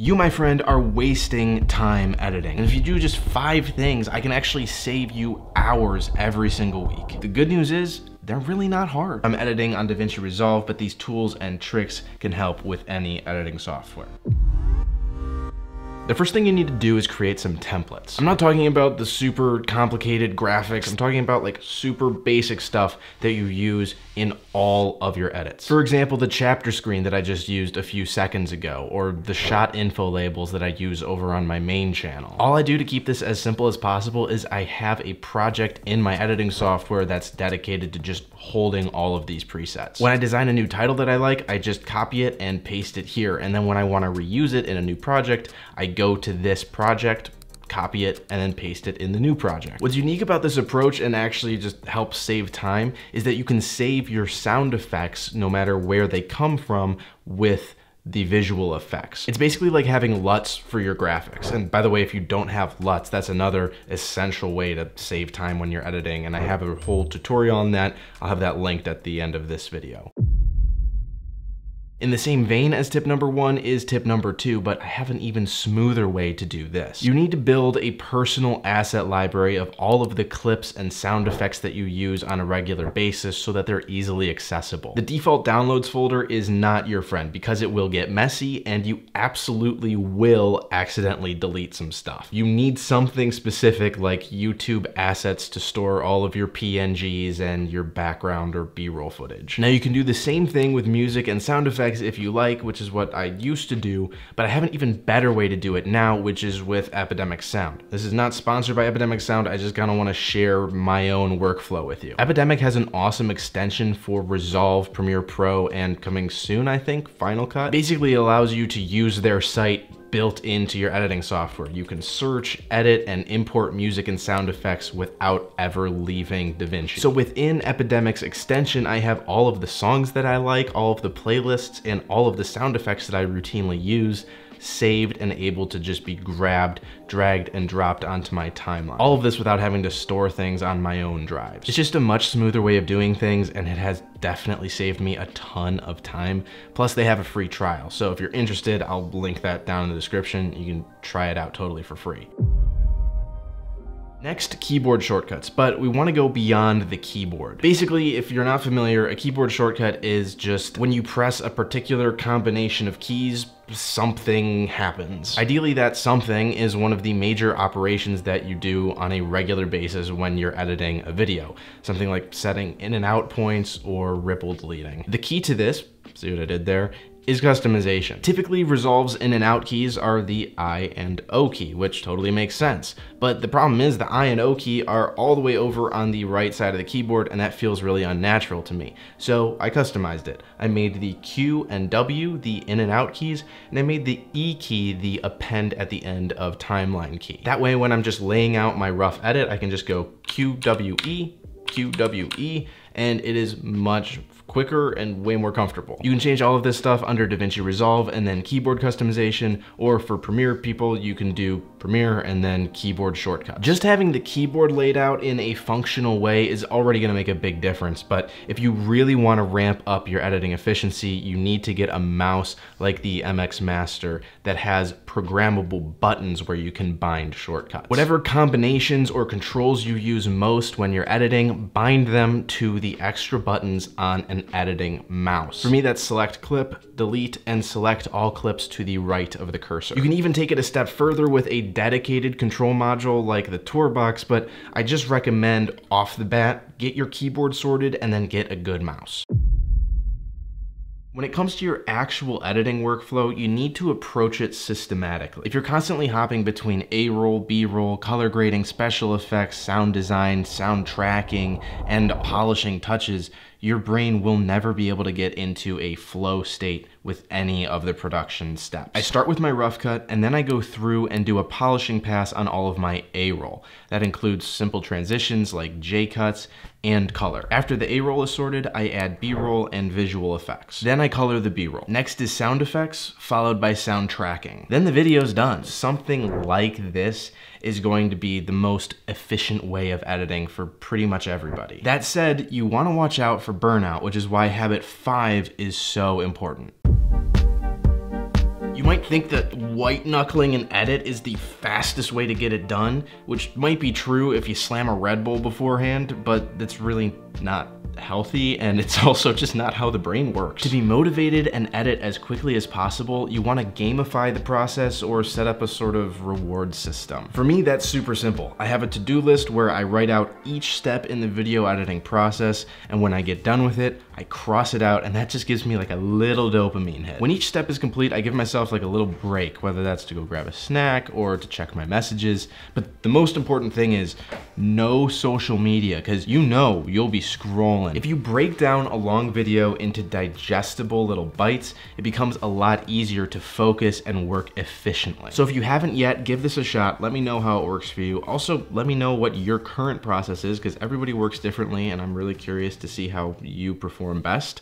you, my friend, are wasting time editing. And if you do just 5 things, I can actually save you hours every single week. The good news is, they're really not hard. I'm editing on DaVinci Resolve, but these tools and tricks can help with any editing software. The first thing you need to do is create some templates. I'm not talking about the super complicated graphics. I'm talking about like super basic stuff that you use in all of your edits. For example, the chapter screen that I just used a few seconds ago, or the shot info labels that I use over on my main channel. All I do to keep this as simple as possible is I have a project in my editing software that's dedicated to just holding all of these presets. When I design a new title that I like, I just copy it and paste it here. And then when I want to reuse it in a new project, I go to this project, copy it, and then paste it in the new project. What's unique about this approach, and actually just helps save time, is that you can save your sound effects, no matter where they come from, with the visual effects. It's basically like having LUTs for your graphics. And by the way, if you don't have LUTs, that's another essential way to save time when you're editing. And I have a whole tutorial on that. I'll have that linked at the end of this video. In the same vein as tip number 1 is tip number 2, but I have an even smoother way to do this. You need to build a personal asset library of all of the clips and sound effects that you use on a regular basis so that they're easily accessible. The default downloads folder is not your friend because it will get messy and you absolutely will accidentally delete some stuff. You need something specific like YouTube assets to store all of your PNGs and your background or B-roll footage. Now you can do the same thing with music and sound effects if you like, which is what I used to do, but I have an even better way to do it now, which is with Epidemic Sound. This is not sponsored by Epidemic Sound. I just kind of want to share my own workflow with you. Epidemic has an awesome extension for Resolve, Premiere Pro, and coming soon, I think, Final Cut. Basically, it allows you to use their site built into your editing software. You can search, edit, and import music and sound effects without ever leaving DaVinci. So within Epidemic's extension, I have all of the songs that I like, all of the playlists, and all of the sound effects that I routinely use saved and able to just be grabbed, dragged, and dropped onto my timeline. All of this without having to store things on my own drives. It's just a much smoother way of doing things, and it has definitely saved me a ton of time. Plus, they have a free trial. So if you're interested, I'll link that down in the description. You can try it out totally for free. Next, keyboard shortcuts, but we want to go beyond the keyboard. Basically, if you're not familiar, a keyboard shortcut is just when you press a particular combination of keys, something happens. Ideally, that something is one of the major operations that you do on a regular basis when you're editing a video, something like setting in and out points or ripple deleting. The key to this, see what I did there, is customization. Typically, Resolve's in and out keys are the I and O key, which totally makes sense. But the problem is the I and O key are all the way over on the right side of the keyboard, and that feels really unnatural to me. So I customized it. I made the Q and W the in and out keys, and I made the E key the append at the end of timeline key. That way, when I'm just laying out my rough edit, I can just go QWE, QWE, and it is much quicker and way more comfortable. You can change all of this stuff under DaVinci Resolve and then keyboard customization, or for Premiere people, you can do Premiere and then keyboard shortcuts. Just having the keyboard laid out in a functional way is already gonna make a big difference, but if you really wanna ramp up your editing efficiency, you need to get a mouse like the MX Master that has programmable buttons where you can bind shortcuts. Whatever combinations or controls you use most when you're editing, bind them to the extra buttons on an editing mouse. For me, that's select clip, delete, and select all clips to the right of the cursor. You can even take it a step further with a dedicated control module like the TourBox, but I just recommend off the bat, get your keyboard sorted and then get a good mouse. When it comes to your actual editing workflow, you need to approach it systematically. If you're constantly hopping between A-roll, B-roll, color grading, special effects, sound design, sound tracking, and polishing touches, your brain will never be able to get into a flow state with any of the production steps. I start with my rough cut, and then I go through and do a polishing pass on all of my A-roll. That includes simple transitions like J cuts and color. After the A-roll is sorted, I add B-roll and visual effects. Then I color the B-roll. Next is sound effects, followed by sound tracking. Then the video's done. Something like this is going to be the most efficient way of editing for pretty much everybody. That said, you want to watch out for burnout, which is why habit 5 is so important. You might think that white knuckling an edit is the fastest way to get it done, which might be true if you slam a Red Bull beforehand, but that's really not healthy, and it's also just not how the brain works. To be motivated and edit as quickly as possible, you want to gamify the process or set up a sort of reward system. For me, that's super simple. I have a to-do list where I write out each step in the video editing process, and when I get done with it, I cross it out, and that just gives me like a little dopamine hit. When each step is complete, I give myself like a little break, whether that's to go grab a snack or to check my messages. But the most important thing is no social media, because you know you'll be scrolling. If you break down a long video into digestible little bites, it becomes a lot easier to focus and work efficiently. So if you haven't yet, give this a shot. Let me know how it works for you. Also, let me know what your current process is, because everybody works differently, and I'm really curious to see how you perform best.